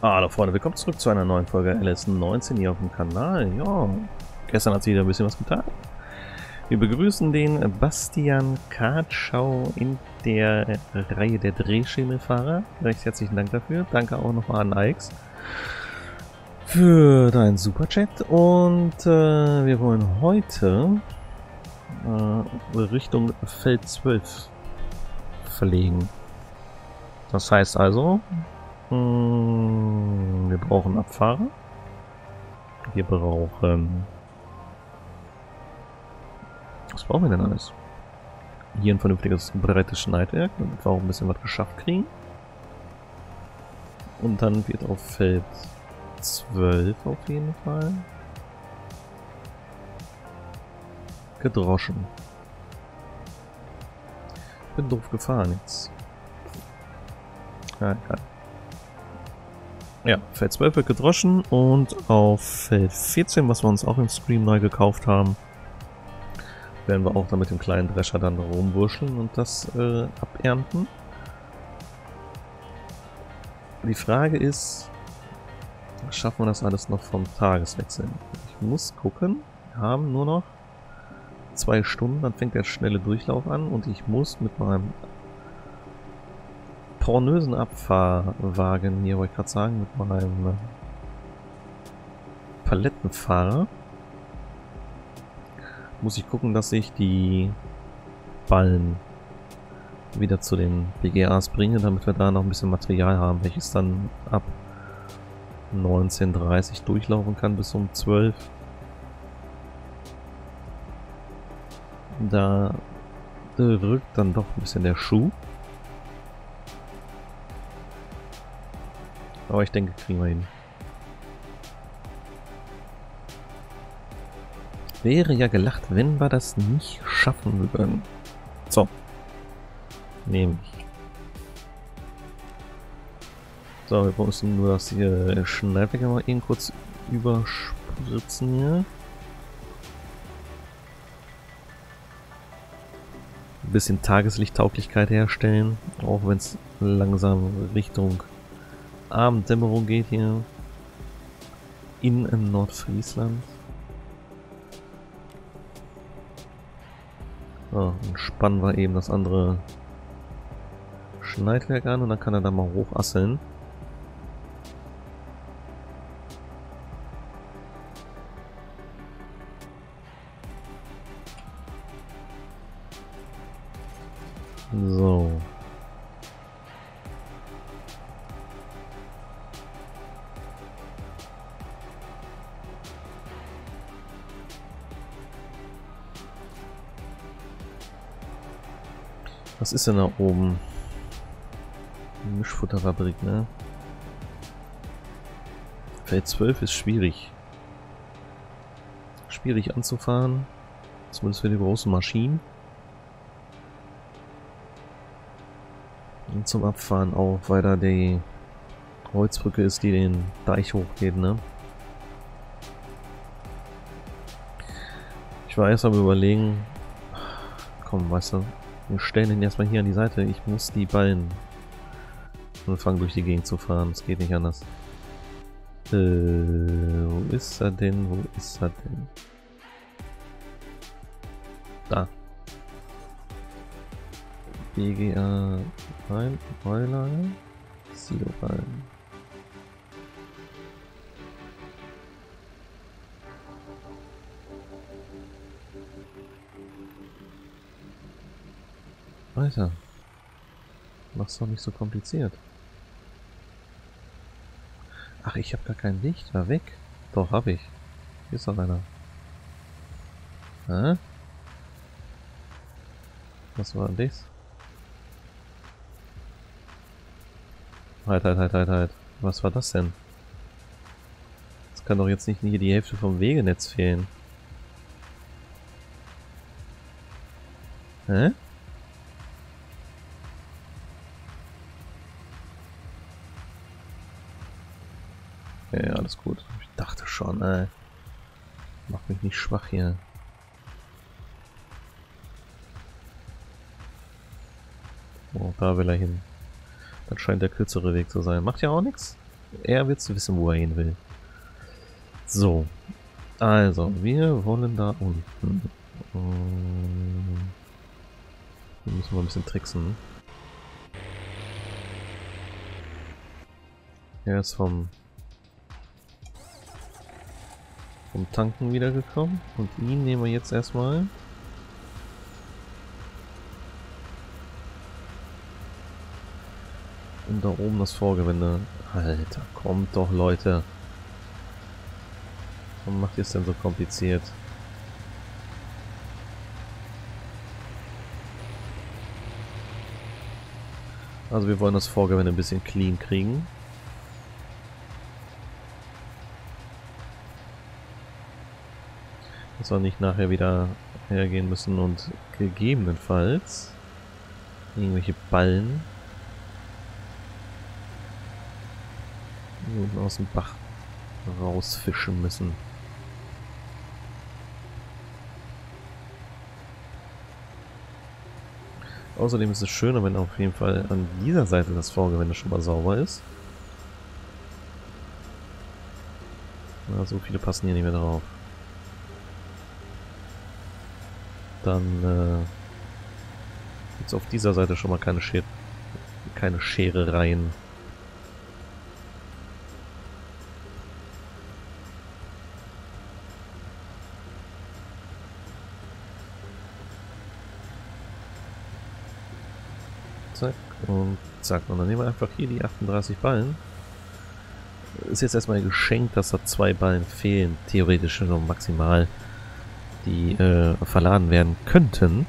Hallo Freunde, willkommen zurück zu einer neuen Folge LS19 hier auf dem Kanal. Ja, gestern hat sich wieder ein bisschen was getan. Wir begrüßen den Bastian Katschau in der Reihe der Drehschemelfahrer. Recht herzlichen Dank dafür. Danke auch nochmal an Alex für deinen Superchat. Und wir wollen heute Richtung Feld 12 verlegen. Das heißt also, wir brauchen Abfahrer. Wir brauchen... Was brauchen wir denn alles? Hier ein vernünftiges breites Schneidwerk, damit wir auch ein bisschen was geschafft kriegen. Und dann wird auf Feld 12 auf jeden Fall gedroschen. Bin doof gefahren jetzt. Ja, egal. Ja, Feld 12 wird gedroschen und auf Feld 14, was wir uns auch im Stream neu gekauft haben, werden wir auch dann mit dem kleinen Drescher dann rumwurscheln und das abernten. Die Frage ist, schaffen wir das alles noch vom Tageswechsel? Ich muss gucken, wir haben nur noch 2 Stunden, dann fängt der schnelle Durchlauf an und ich muss mit meinem pornösen Abfahrwagen, hier wollte ich gerade sagen, mit meinem Palettenfahrer, muss ich gucken, dass ich die Ballen wieder zu den BGAs bringe, damit wir da noch ein bisschen Material haben, welches dann ab 19:30 durchlaufen kann bis um 12. Da rückt dann doch ein bisschen der Schuh. Aber ich denke, kriegen wir hin. Wäre ja gelacht, wenn wir das nicht schaffen würden. So. Nehme ich. So, wir müssen nur das hier Schneidwerk mal eben kurz überspritzen hier. Ein bisschen Tageslichttauglichkeit herstellen, auch wenn es langsam Richtung Abenddämmerung geht hier in Nordfriesland. So, dann spannen wir eben das andere Schneidwerk an und dann kann er da mal hochasseln. So. Was ist denn da oben? Mischfutterfabrik, ne? Feld 12 ist schwierig. Schwierig anzufahren. Zumindest für die großen Maschinen. Und zum Abfahren auch, weil da die Holzbrücke ist, die den Deich hochgeht, ne? Ich war erst am Überlegen. Komm, weißt du. Wir stellen ihn erstmal hier an die Seite. Ich muss die Ballen anfangen, durch die Gegend zu fahren. Es geht nicht anders. Wo ist er denn? Wo ist er denn? Da. BGA rein. Euler. Silo-Ballen. Alter, mach's doch nicht so kompliziert. Ach, ich habe gar kein Licht, war weg. Doch, habe ich. Hier ist doch einer. Hä? Was war denn das? Halt. Was war das denn? Es kann doch jetzt nicht hier die Hälfte vom Wegenetz fehlen. Hä? Ja, alles gut. Ich dachte schon, ey. Mach mich nicht schwach hier. Oh, da will er hin. Das scheint der kürzere Weg zu sein. Macht ja auch nichts. Er wird wissen, wo er hin will. So. Also, wir wollen da unten. Hier müssen wir ein bisschen tricksen. Er ist vom Tanken wiedergekommen. Und ihn nehmen wir jetzt erstmal. Und da oben das Vorgewende. Alter, kommt doch, Leute. Warum macht ihr es denn so kompliziert? Also wir wollen das Vorgewende ein bisschen clean kriegen. Dass wir nicht nachher wieder hergehen müssen und gegebenenfalls irgendwelche Ballen aus dem Bach rausfischen müssen. Außerdem ist es schöner, wenn auf jeden Fall an dieser Seite das Vorgewende schon mal sauber ist. Na, so viele passen hier nicht mehr drauf. Dann gibt es auf dieser Seite schon mal keine Schere rein. Zack und zack. Und dann nehmen wir einfach hier die 38 Ballen. Ist jetzt erstmal ein Geschenk, dass da 2 Ballen fehlen. Theoretisch nur maximal, die verladen werden könnten.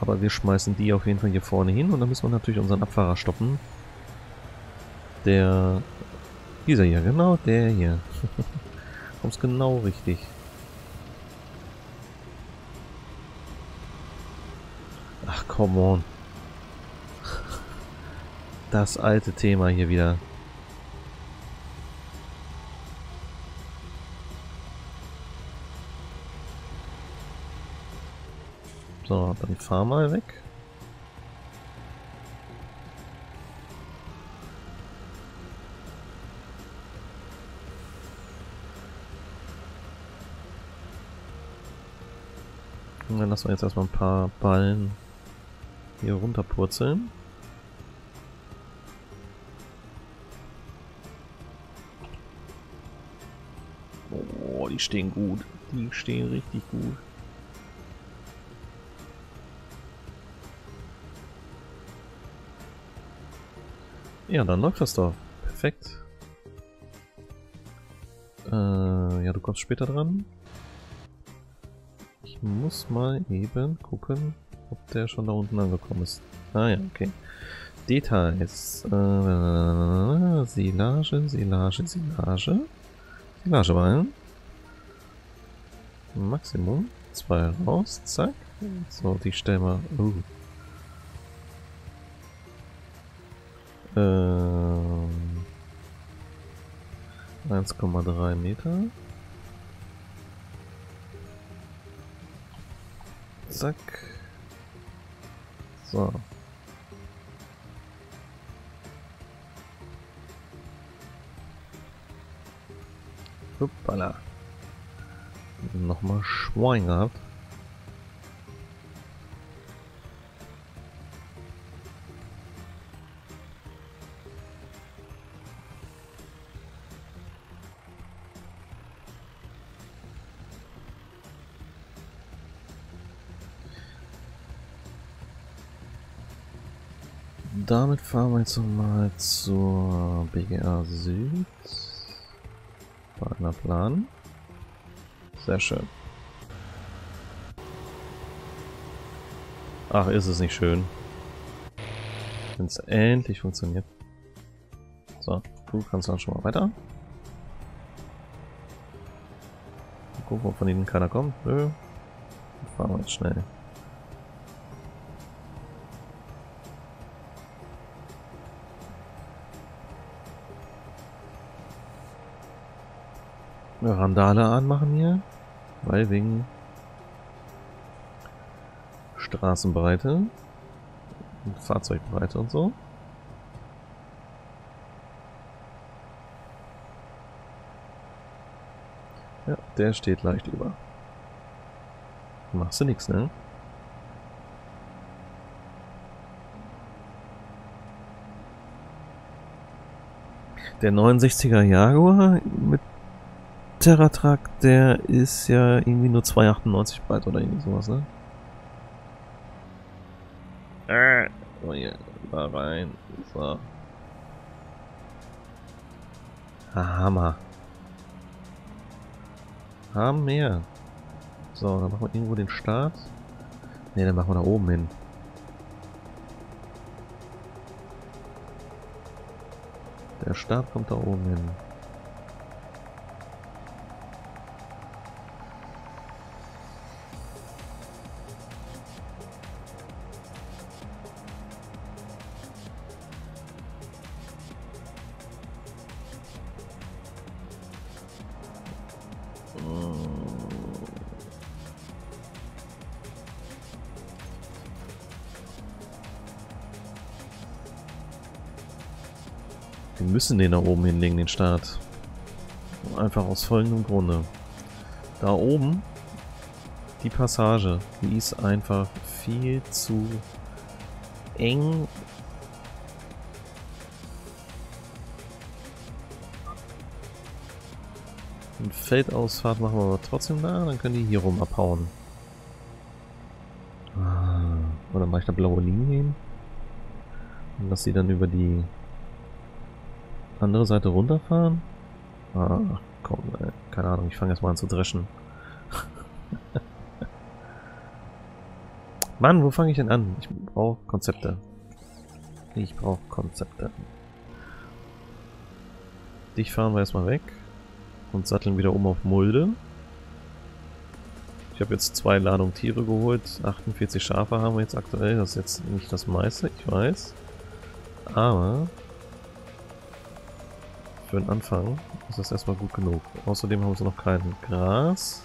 Aber wir schmeißen die auf jeden Fall hier vorne hin und dann müssen wir natürlich unseren Abfahrer stoppen. Dieser hier, genau der hier. Kommst genau richtig. Ach, come on. Das alte Thema hier wieder. So, dann fahr mal weg. Und dann lassen wir jetzt erstmal ein paar Ballen hier runterpurzeln. Oh, die stehen gut. Die stehen richtig gut. Ja, dann läuft das doch. Perfekt. Ja, du kommst später dran. Ich muss mal eben gucken, ob der schon da unten angekommen ist. Ah ja, okay. Details. Silage. Silageballen. Maximum. 2 raus. Zack. So, die stellen wir... Uh. 1,3 Meter. Zack. So. Hoppala. Nochmal Schwein gehabt. Damit fahren wir jetzt nochmal zur BGA Süd. Wagner Plan. Sehr schön. Ach, ist es nicht schön. Wenn es endlich funktioniert. So, du kannst dann schon mal weiter. Mal gucken, ob von ihnen keiner kommt. Nö. Dann fahren wir jetzt schnell. eine Randale anmachen hier, weil wegen Straßenbreite und Fahrzeugbreite und so. Ja, der steht leicht über. Machst du nichts, ne? Der 69er Jaguar mit Terra Trac, der ist ja irgendwie nur 2,98 breit oder irgendwie sowas, ne? So, hier, da rein, so. Ah, Hammer. Haben mehr. So, dann machen wir irgendwo den Start. Ne, dann machen wir nach oben hin. Der Start kommt da oben hin. Wir müssen den da oben hinlegen, den Start. Einfach aus folgendem Grunde. Da oben, die Passage, die ist einfach viel zu eng. Eine Feldausfahrt machen wir aber trotzdem da, dann können die hier rum abhauen. Oder mache ich da blaue Linien? Und dass sie dann über die andere Seite runterfahren? Ah, komm, ey. Keine Ahnung, ich fange erstmal an zu dreschen. Mann, wo fange ich denn an? Ich brauche Konzepte. Ich brauche Konzepte. Dich fahren wir erstmal weg und satteln wieder um auf Mulde. Ich habe jetzt 2 Ladungen Tiere geholt. 48 Schafe haben wir jetzt aktuell. Das ist jetzt nicht das meiste, ich weiß. Aber für den Anfang ist das erstmal gut genug. Außerdem haben sie noch kein Gras.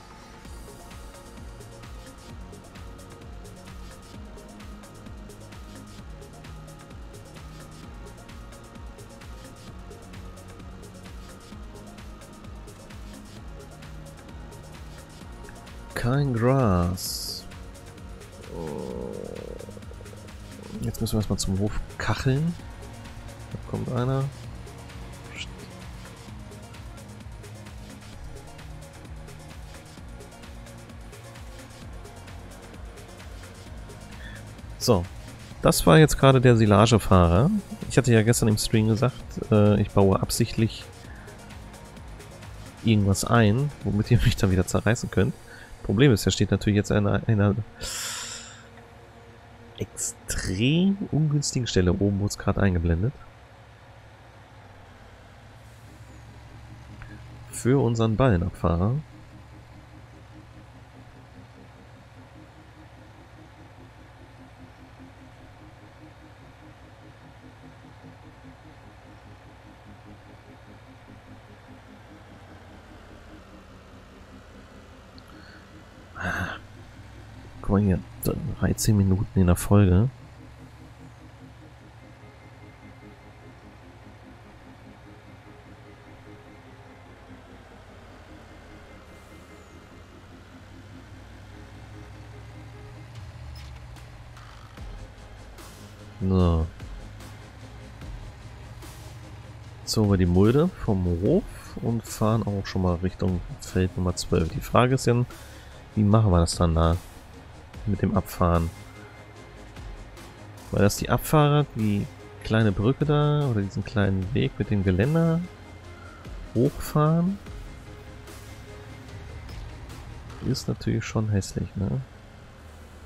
Kein Gras. Jetzt müssen wir erstmal zum Hof kacheln. Da kommt einer. So, das war jetzt gerade der Silagefahrer. Ich hatte ja gestern im Stream gesagt, ich baue absichtlich irgendwas ein, womit ihr mich dann wieder zerreißen könnt. Problem ist, da steht natürlich jetzt an einer extrem ungünstigen Stelle. Oben wurde es gerade eingeblendet. Für unseren Ballenabfahrer. Guck mal hier, 13 Minuten in der Folge. So. Jetzt holen wir die Mulde vom Hof und fahren auch schon mal Richtung Feld Nummer 12. Die Frage ist ja, wie machen wir das dann da? Mit dem Abfahren. Weil das die Abfahrer, die kleine Brücke da oder diesen kleinen Weg mit dem Geländer hochfahren, ist natürlich schon hässlich, ne?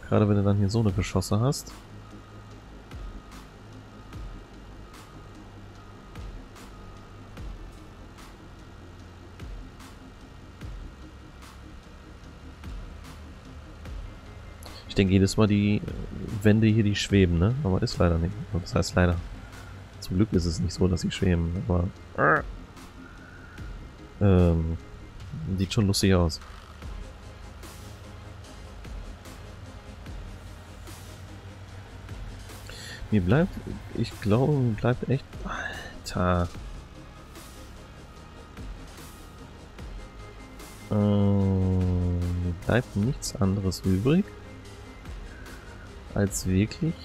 Gerade wenn du dann hier so eine Geschosse hast. Ich denke jedes Mal die Wände hier, die schweben, ne? Aber ist leider nicht. Das heißt leider. Zum Glück ist es nicht so, dass sie schweben. Aber Sieht schon lustig aus. Mir bleibt, ich glaube, mir bleibt echt... Alter. Mir bleibt nichts anderes übrig, als wirklich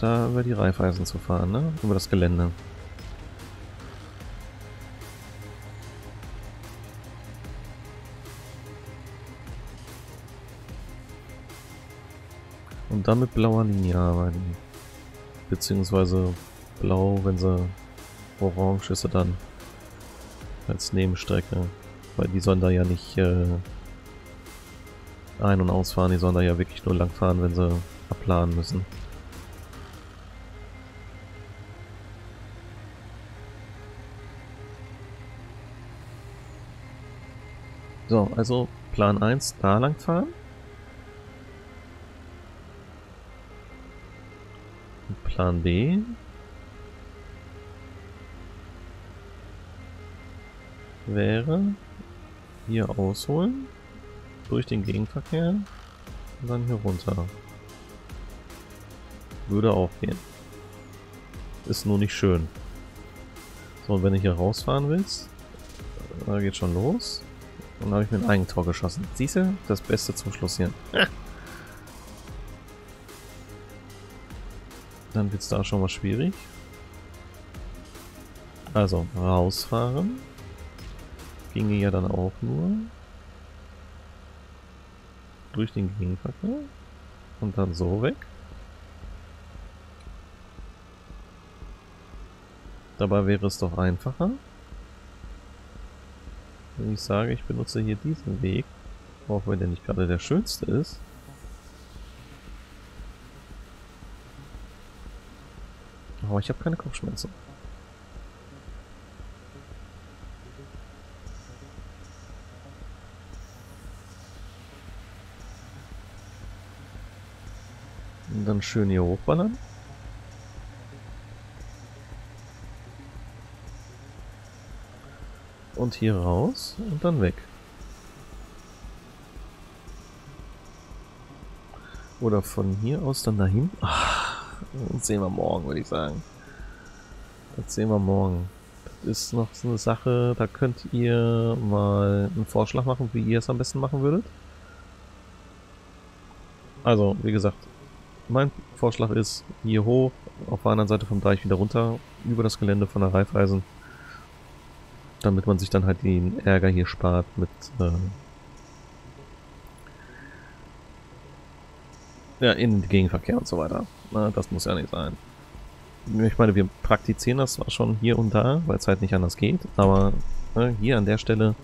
da über die Raiffeisen zu fahren, ne? Über das Gelände. Und dann mit blauer Linie arbeiten. Beziehungsweise blau, wenn sie orange ist, dann als Nebenstrecke. Weil die sollen da ja nicht ein- und ausfahren, die sollen da ja wirklich nur langfahren, wenn sie abladen müssen. So, also Plan 1, da langfahren. Plan B. Wäre hier ausholen, durch den Gegenverkehr und dann hier runter. Würde auch gehen. Ist nur nicht schön. So, und wenn ich hier rausfahren willst, da geht schon los. Und da habe ich mir ein Eigentor geschossen. Siehst du? Das Beste zum Schluss hier. Dann wird es da schon mal schwierig. Also rausfahren. Ginge ja dann auch nur durch den Gegenverkehr und dann so weg. Dabei wäre es doch einfacher, wenn ich sage, ich benutze hier diesen Weg, auch wenn der nicht gerade der schönste ist. Aber ich habe keine Kopfschmerzen. Und dann schön hier hochballern. Und hier raus und dann weg. Oder von hier aus dann dahin. Das sehen wir morgen, würde ich sagen. Das sehen wir morgen. Das ist noch so eine Sache, da könnt ihr mal einen Vorschlag machen, wie ihr es am besten machen würdet. Also, wie gesagt, mein Vorschlag ist, hier hoch, auf der anderen Seite vom Deich wieder runter, über das Gelände von der Raiffeisen. Damit man sich dann halt den Ärger hier spart mit... ja, in den Gegenverkehr und so weiter. Na, das muss ja nicht sein. Ich meine, wir praktizieren das zwar schon hier und da, weil es halt nicht anders geht, aber hier an der Stelle,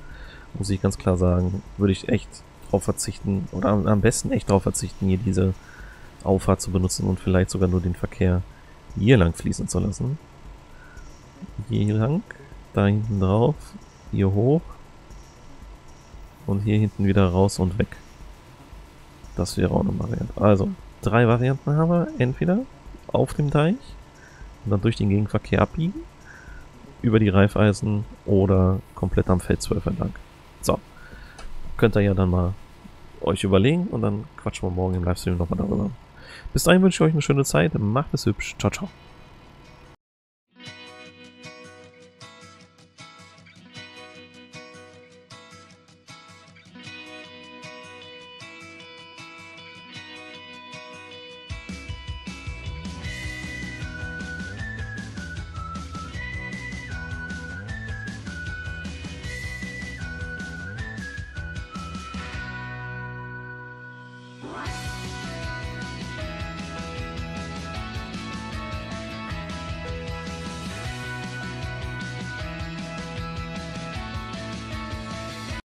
muss ich ganz klar sagen, würde ich echt drauf verzichten, oder am besten echt drauf verzichten, hier diese Auffahrt zu benutzen und vielleicht sogar nur den Verkehr hier lang fließen zu lassen. Hier lang, da hinten drauf, hier hoch und hier hinten wieder raus und weg. Das wäre auch eine Variante. Also, 3 Varianten haben wir. Entweder auf dem Deich und dann durch den Gegenverkehr abbiegen, über die Raiffeisen oder komplett am Feld 12 entlang. So. Könnt ihr ja dann mal euch überlegen und dann quatschen wir morgen im Livestream nochmal darüber. Bis dahin wünsche ich euch eine schöne Zeit. Macht es hübsch. Ciao, ciao.